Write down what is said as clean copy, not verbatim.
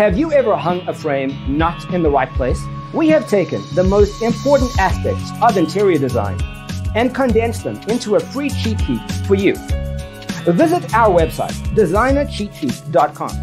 Have you ever hung a frame not in the right place? We have taken the most important aspects of interior design and condensed them into a free cheat sheet for you. Visit our website, designercheatsheets.com.